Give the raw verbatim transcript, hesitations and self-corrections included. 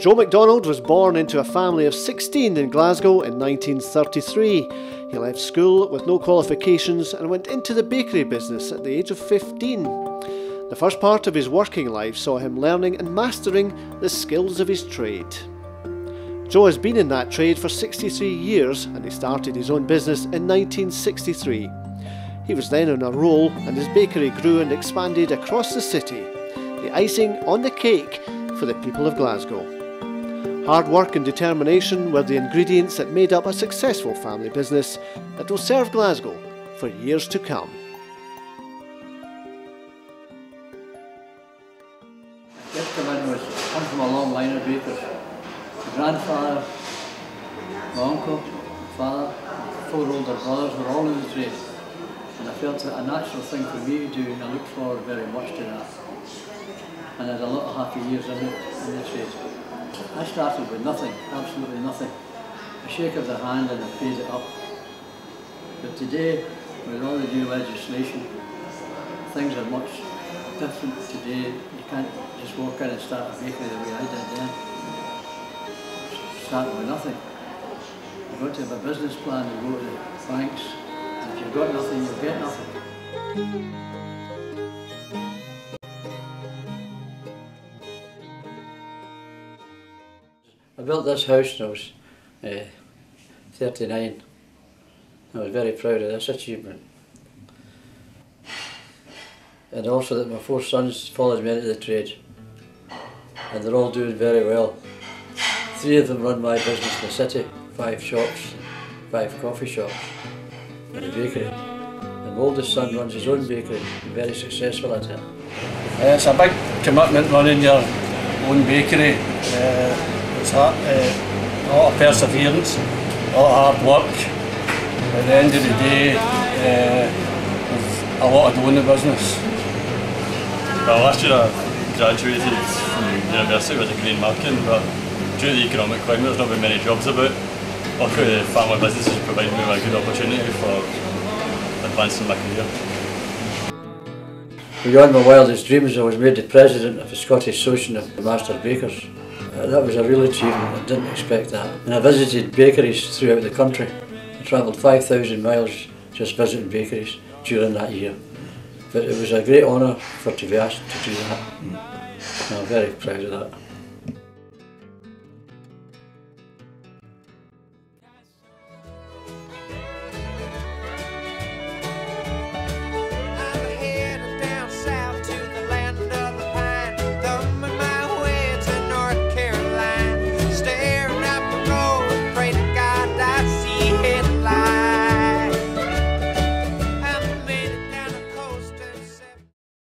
Joe McDonald was born into a family of sixteen in Glasgow in nineteen thirty-three. He left school with no qualifications and went into the bakery business at the age of fifteen. The first part of his working life saw him learning and mastering the skills of his trade. Joe has been in that trade for sixty-three years and he started his own business in nineteen sixty-three. He was then on a roll and his bakery grew and expanded across the city, the icing on the cake for the people of Glasgow. Hard work and determination were the ingredients that made up a successful family business that will serve Glasgow for years to come. Gifterman was come from a long line of bakers. My grandfather, my uncle, father, four older brothers were all in the trade. And I felt it a natural thing for me to do, and I looked forward very much to that. And I had a lot of happy years in it, in the trade. I started with nothing, absolutely nothing. A shake of the hand and I paid it up. But today, with all the new legislation, things are much different today. You can't just walk in and start a bakery the way I did then. Starting with nothing. You've got to have a business plan and go to the banks. And if you've got nothing, you'll get nothing. I built this house when I was uh, thirty-nine. I was very proud of this achievement. And also that my four sons followed me into the trade. And they're all doing very well. Three of them run my business in the city, five shops, five coffee shops, and a bakery. And my oldest son runs his own bakery, very successful at it. It's a big commitment running your own bakery. Uh, It's hard, uh, a lot of perseverance, a lot of hard work. At the end of the day, uh, a lot of doing the business. Well, last year I graduated from university with a degree in marketing, but due to the economic climate, there's not been many jobs about. Luckily, the family business has provided me with a good opportunity for advancing my career. Beyond my wildest dreams, I was made the president of the Scottish Association of the Master Bakers. That was a real achievement, I didn't expect that. And I visited bakeries throughout the country. I travelled five thousand miles just visiting bakeries during that year. But it was a great honour for to be asked to do that. And I'm very proud of that.